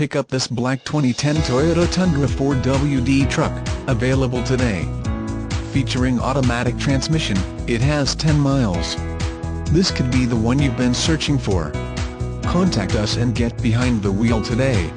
pick up this black 2010 Toyota Tundra 4WD truck, available today. Featuring automatic transmission, it has 10 miles. This could be the one you've been searching for. Contact us and get behind the wheel today.